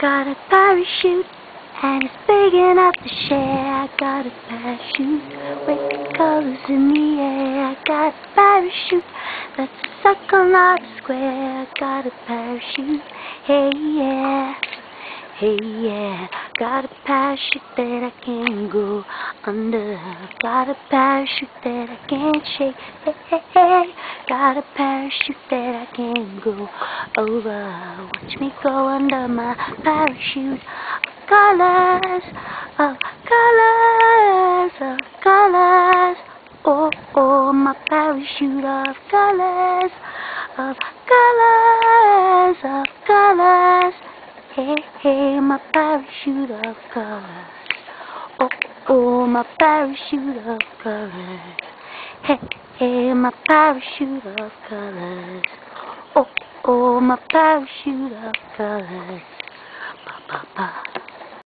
got a parachute, and it's big enough to share. I got a parachute with the colors in the air. I got a parachute that's a circle, not a square. I got a parachute, hey yeah, hey yeah. Got a parachute that I can't go under. Got a parachute that I can't shake. Hey, hey, hey. Got a parachute that I can't go over. Watch me go under my parachute of colors, of colors, of colors. Oh, oh, my parachute of colors, of colors, of colors. Hey, hey, my parachute of colors. Oh, oh, my parachute of colors. Hey, hey, my parachute of colors. Oh, oh, my parachute of colors.